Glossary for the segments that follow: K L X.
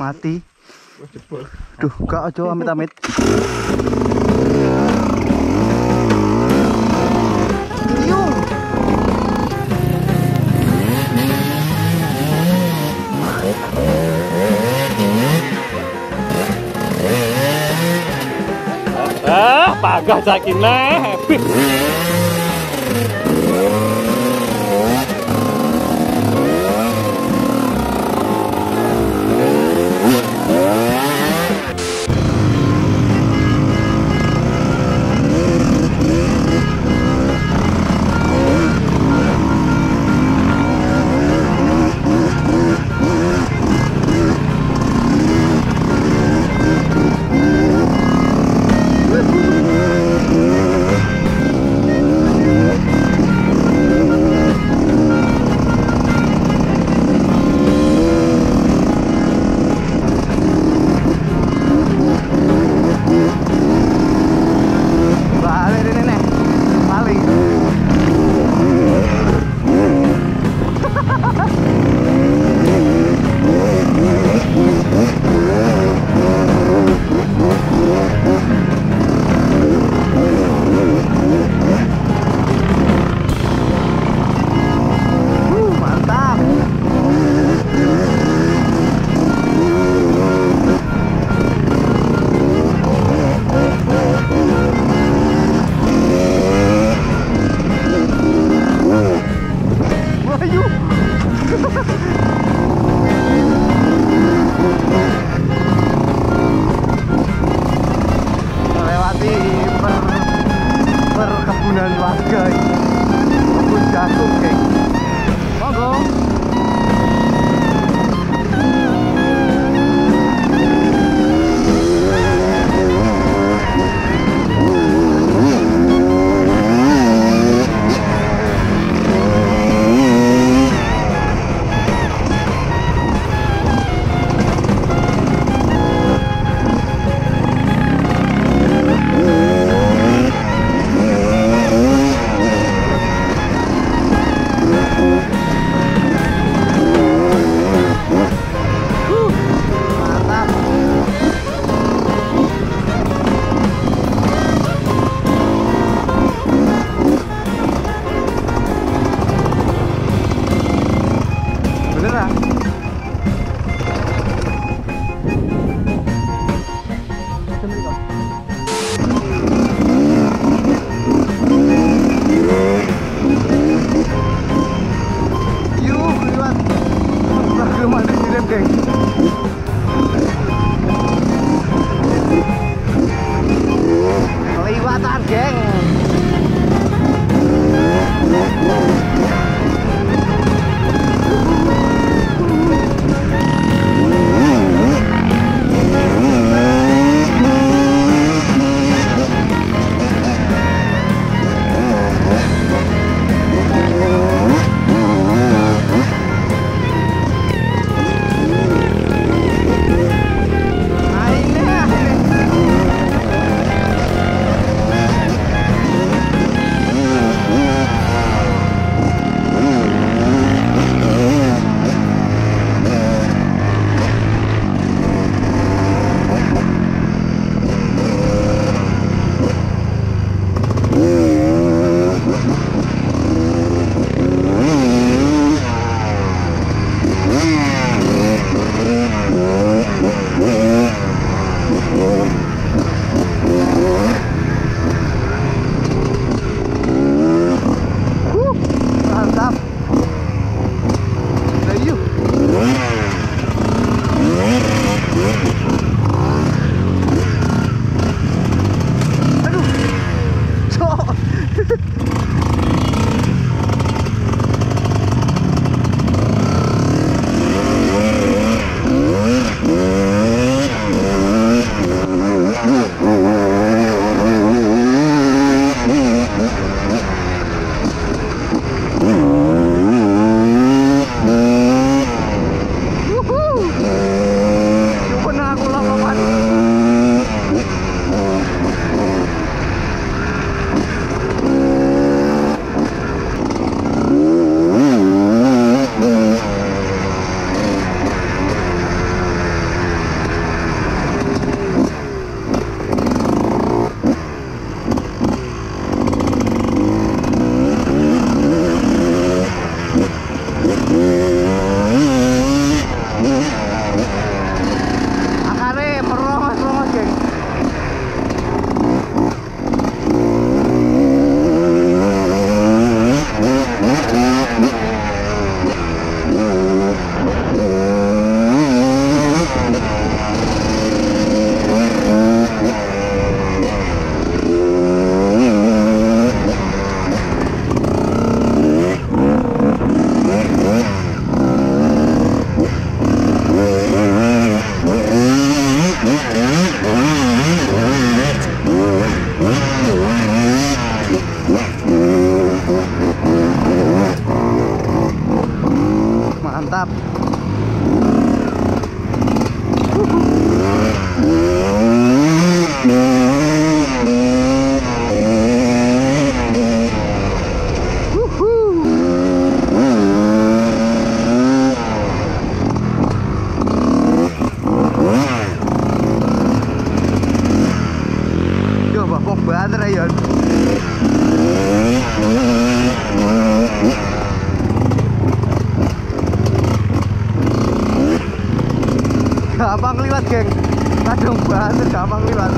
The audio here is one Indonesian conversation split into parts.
Mati. Duh, gak aja amit-amit. Ah, pagah sakinah, happy. Gampang liwat, geng. Kadung banget gampang liwat.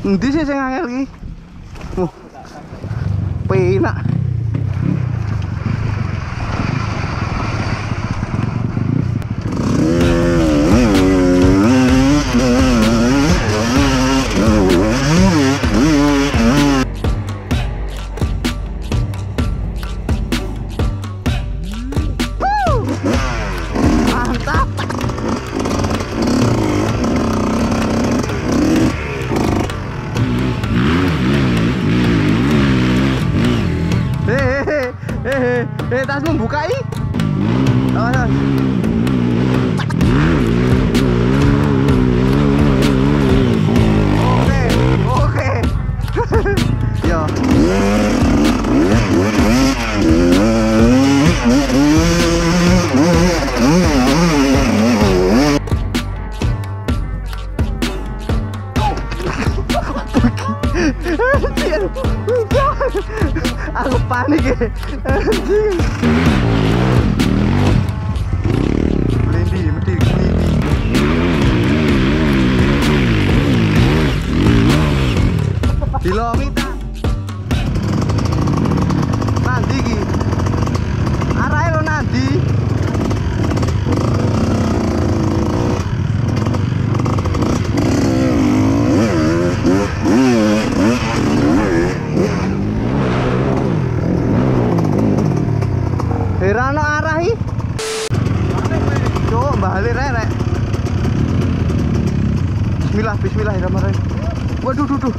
Endi sih sing angel iki? Wah. Penak. Tas membuka ini. Oke. Yo. Aku panik ya. Anjing. Dilomita. Nanti iki. Arahe lo nanti. Herano arah iki. Cuk, bali rek. Bismillah, bismillahirrahmanirrahim. Waduh, duh.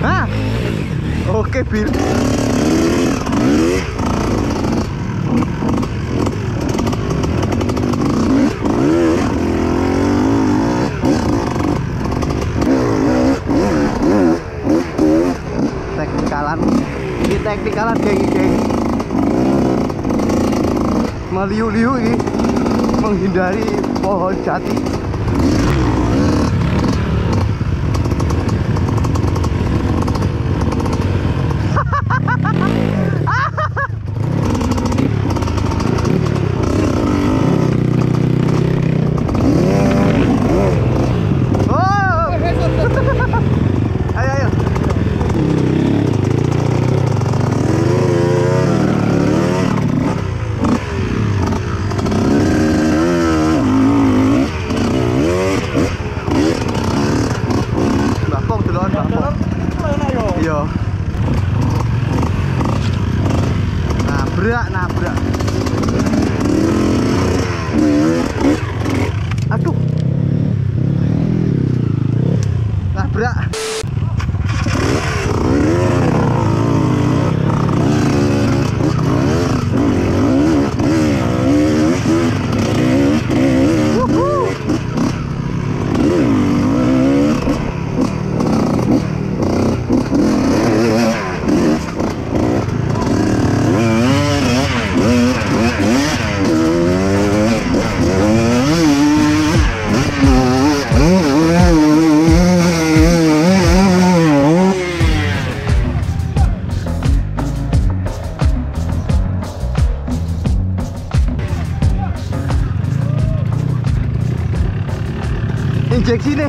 Hah? Oke, Bil. Teknikalan geng. Meliu-liu ini menghindari pohon jati. Nabrak. Aduh. Nabrak. injeksi nih.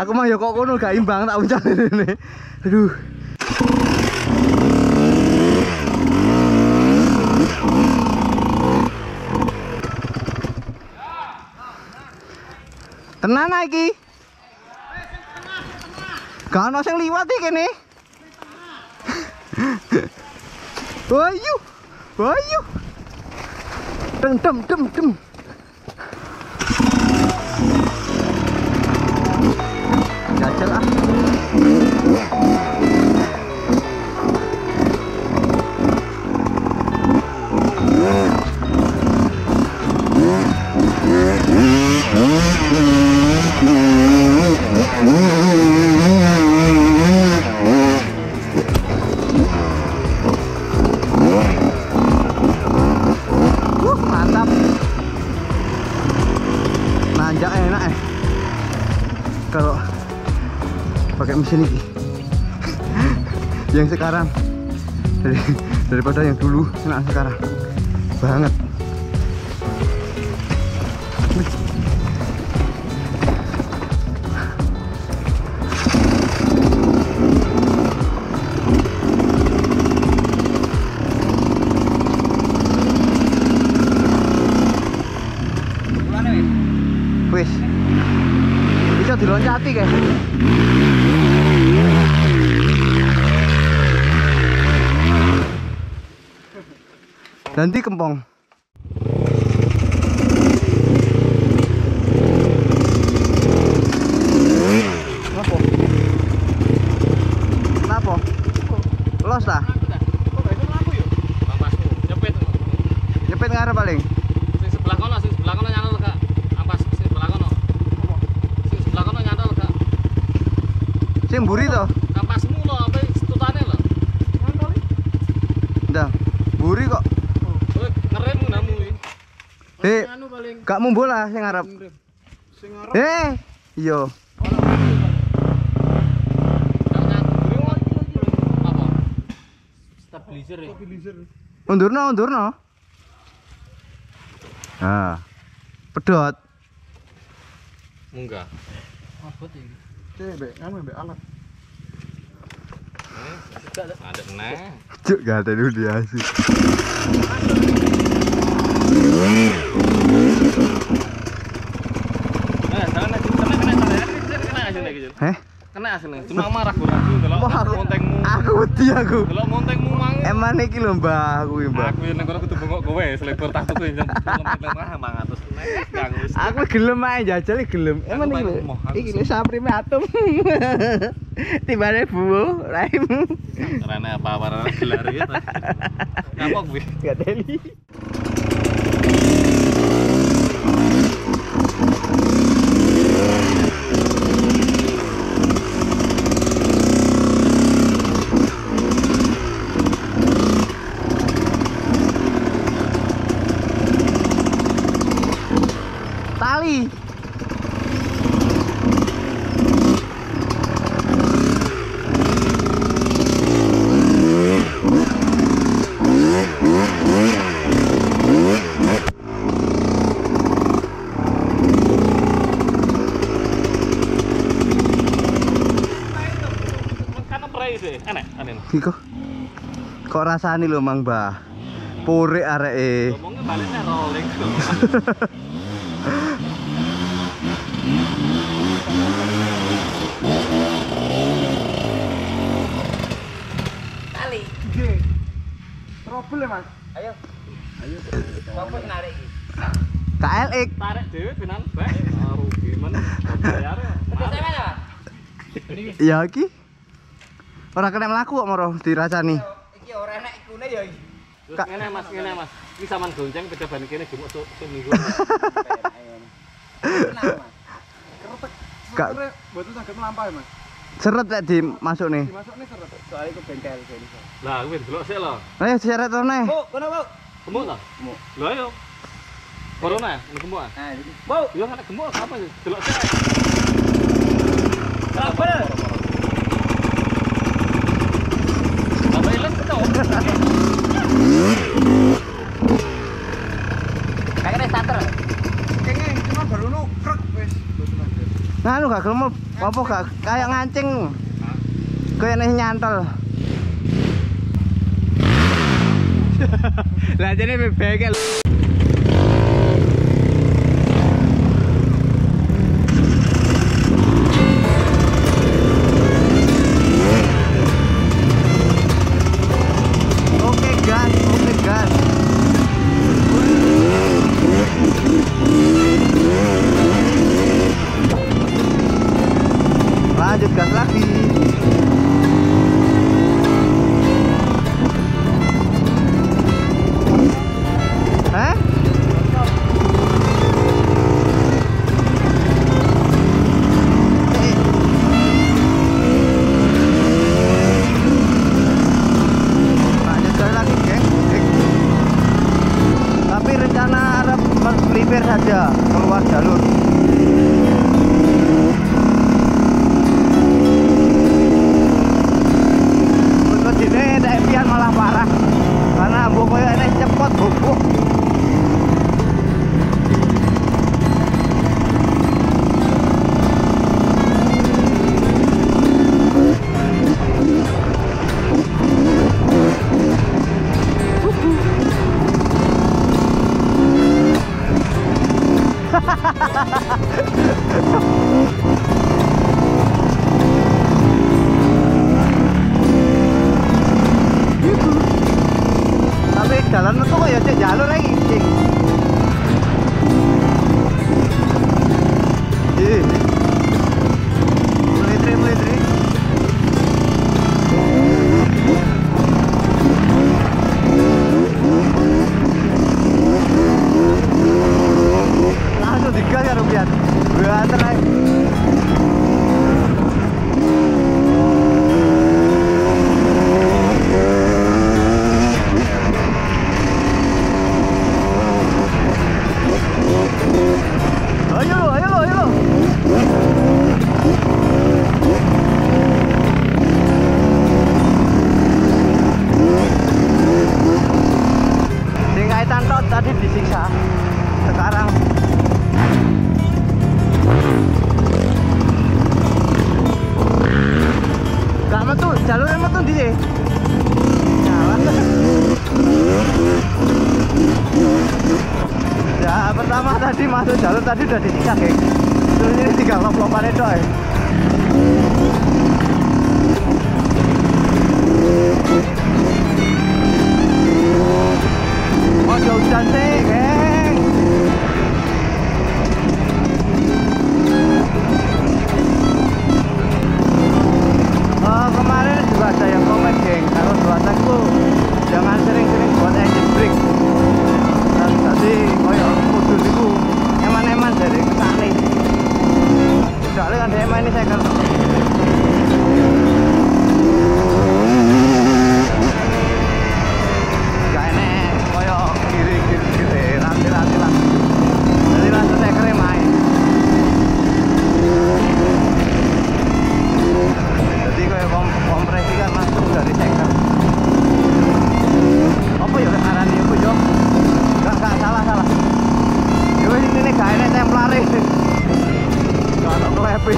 Aku mah ya kok kono gak imbang tak uncal ini. Aduh. Tenan iki. Gak ono sing liwat iki kene. Wayu. Wayu. Dem dem dem dem. Mantap. Nanjak enak ya kalau pakai mesin ini. Yang sekarang daripada yang dulu, enak sekarang banget. Wis. Bisa diloncati guys. Ganti kempong. Kenapa? Kenapa? Los lah. Kok gak itu melaku yuk? Ampasku, nyepit. Nyepit ngarep paling? Sebelah kono nyantol kak. Ampas, sebelah kono nyantol kak. Simburi toh? Ampasmu loh, sampai setutane loh. Nyantol ini? Nggak, buri kok. Ngerem namu iki. Heh. Gak mumbo lah sing ngarep. Sing ngarep. Heh. Iya. Apa? Stabilizer ya. Stabilizer. Undurno. Ah. Pedot. Munggah. Mabot iki. Cebek kan mbek alat. Ada neh. Cuk gak ada dulu dia sih. Kena asline. Cuma ragu-ragu delok montengmu. Aku wedi aku. Delok montengmu mang. Eman iki lho Mbah, aku iki, Mbah. Aku nek kono kudu bengok kowe selebor takutku jan 500 Kang. Aku gelem ae jajal gelem. Eman iki lho. Iki lho saprime atom. Tibane buwo raimu. Rene apa warna gelar iki to. Kapok kuwi. Gak teli. Kok rasane lho Mang Mbah. Purik areke. Ngomongnya balik nek rolling. Kali. Nggih. Trouble Mas. Ayo. Apa narik iki? K L X. Tarik dhewe benan bae. Rugi men. Bayar. Ya iki. Orang kena melaku kok moro dirasani. Iki ora enak ikune ya iki. Terus ngene Mas, iki sampean gonceng pedoban kene jemuk seminggu. Kak, boten saged mlampah ya, Mas. Seret lek dimasukne. Dimasukne seret. Soale ku bengkel kene. Lah, kuwi delok sik lho. Ayo seret oneh. Bu, kono, Bu. Gemuk ta? Gemuk. Lho ayo. Corona ya, gemuk ah. Ah, Bu, yo ana gemuk apa delok sik. Apa? Apa ilang to? Kagak starter. Kene cuma baru nu krek wis. Nah, lu gak gelem apa gak kayak ngancing. Kayak nih nyantol. Lah jane bebek. Keluar jalur untuk ini ada impian malah parah karena bukonya ini cepet bubuk tadi udah disiksa geng, terus ini tiga lompat doy. Oh jauh cantik geng. Oh kemarin juga ada yang komen geng, kalau buatanku jangan sering-sering buat engine brake. Dan tadi koyok kudul itu eman-eman dari kesane soalnya kan dia main ini saya kan gak enak koyok kiri-kiri rati-rati lah jadi langsung saya keren main jadi koyok kompresi kan langsung dari seker apa ya arah dia pojok gak salah ini gak enak templar ini gak ada kelepi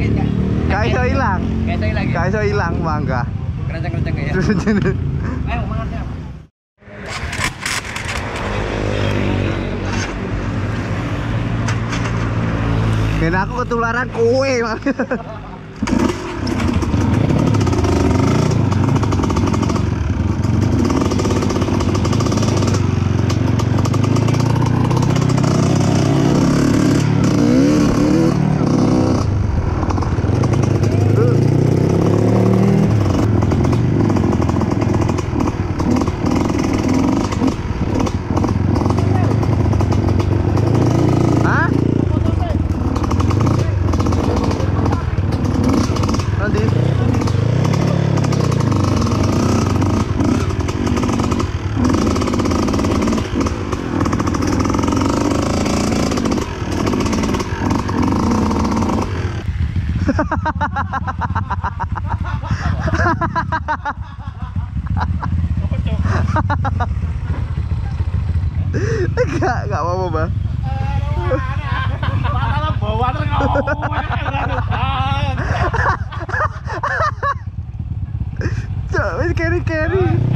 sakit ka? Kaiso ilang. Kaiso ilang. Ya? Kaiso ilang, bangga. Kerenceng-kerenceng ya. Ayo, mangat ya. Kena aku ketularan kue, Bang. Enggak apa-apa, Bang. Coba, keri-keri.